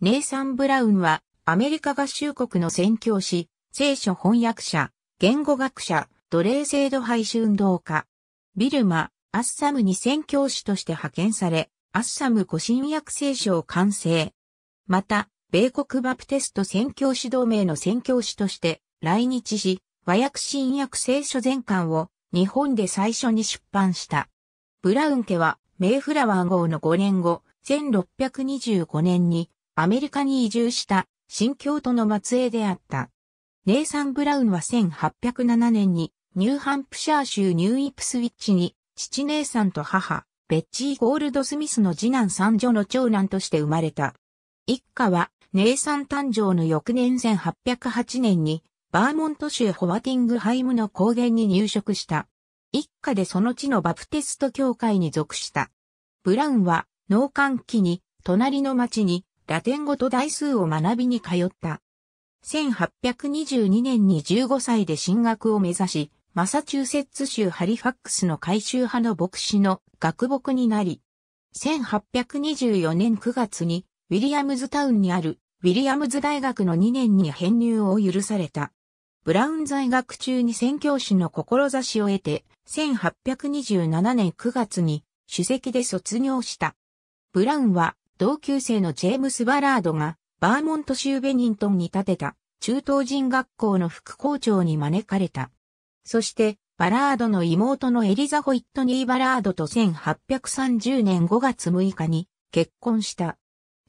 ネイサン・ブラウンはアメリカ合衆国の宣教師、聖書翻訳者、言語学者、奴隷制度廃止運動家。ビルマ、アッサムに宣教師として派遣され、アッサム古新約聖書を完成。また、米国バプテスト宣教師同盟の宣教師として来日し、和訳新約聖書全巻を日本で最初に出版した。ブラウン家はメイフラワー号の5年後、1625年にアメリカに移住した新教徒の末裔であった。ネイサン・ブラウンは1807年にニューハンプシャー州ニューイプスウィッチに父ネイサンと母、ベッチー・ゴールドスミスの次男三女の長男として生まれた。一家はネイサン誕生の翌年1808年にバーモント州ホワティングハイムの高原に入植した。一家でその地のバプテスト教会に属した。ブラウンは農閑期に隣の町にラテン語と代数を学びに通った。1822年に15歳で神学を目指し、マサチューセッツ州ハリファックスの改宗派の牧師の学牧になり、1824年9月にウィリアムズタウンにあるウィリアムズ大学の2年に編入を許された。ブラウン在学中に宣教師の志を得て、1827年9月に首席で卒業した。ブラウンは同級生のジェームス・バラードがバーモント州ベニントンに建てた中東人学校の副校長に招かれた。そしてバラードの妹のエリザ・ホイットニー・バラードと1830年5月6日に結婚した。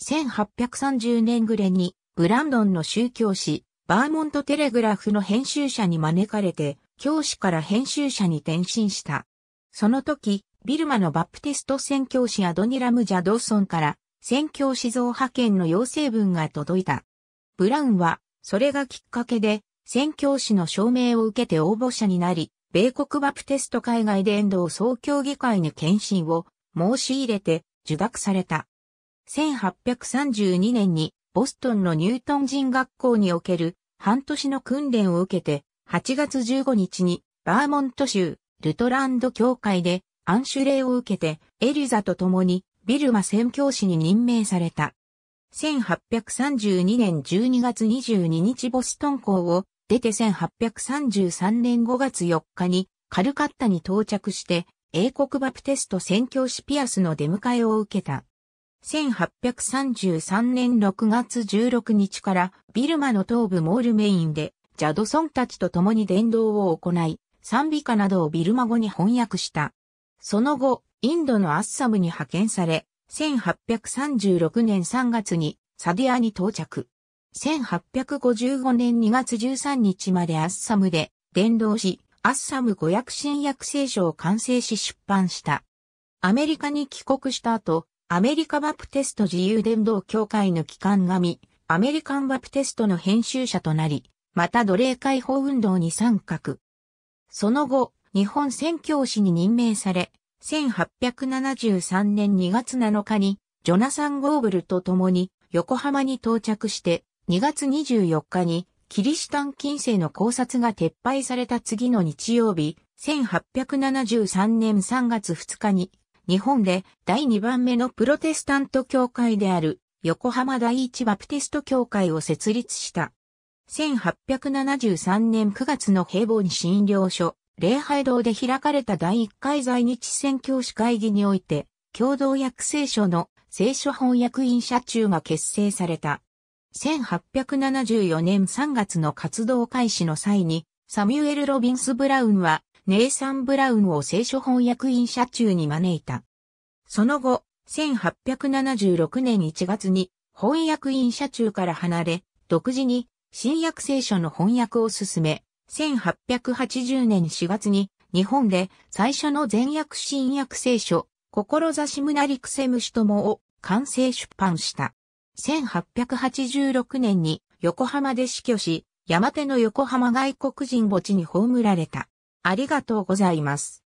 1830年暮れにブランドンの宗教誌バーモントテレグラフの編集者に招かれて教師から編集者に転身した。その時、ビルマのバプテスト宣教師アドニラム・ジャドソンから宣教師像派遣の要請文が届いた。ブラウンはそれがきっかけで宣教師の証明を受けて応募者になり、米国バプテスト海外伝道総協議会に献身を申し入れて受諾された。1832年にボストンのニュートン人学校における半年の訓練を受けて、8月15日にバーモント州ルトランド教会で安守礼を受けてエリザと共にビルマ宣教師に任命された。1832年12月22日ボストン港を出て1833年5月4日にカルカッタに到着して英国バプテスト宣教師ピアスの出迎えを受けた。1833年6月16日からビルマの東部モールメインでジャドソンたちと共に伝道を行い、賛美歌などをビルマ語に翻訳した。その後、インドのアッサムに派遣され、1836年3月にサディアに到着。1855年2月13日までアッサムで伝道し、アッサム語訳新約聖書を完成し出版した。アメリカに帰国した後、アメリカバプテスト自由伝道協会の機関紙、アメリカンバプテストの編集者となり、また奴隷解放運動に参画。その後、日本宣教師に任命され、1873年2月7日に、ジョナサン・ゴーブルと共に横浜に到着して、2月24日に、キリシタン禁制の考察が撤廃された次の日曜日、1873年3月2日に、日本で第2番目のプロテスタント教会である、横浜第一バプテスト教会を設立した。1873年9月のヘイボーン診療所、礼拝堂で開かれた第1回在日宣教師会議において、共同訳聖書の聖書翻訳員社中が結成された。1874年3月の活動開始の際に、サミュエル・ロビンス・ブラウンは、ネイサン・ブラウンを聖書翻訳員社中に招いた。その後、1876年1月に翻訳員社中から離れ、独自に、新約聖書の翻訳を進め、1880年4月に日本で最初の全訳新約聖書、志むなりくせむしともを完成出版した。1886年に横浜で死去し、やまての横浜外国人墓地に葬られた。ありがとうございます。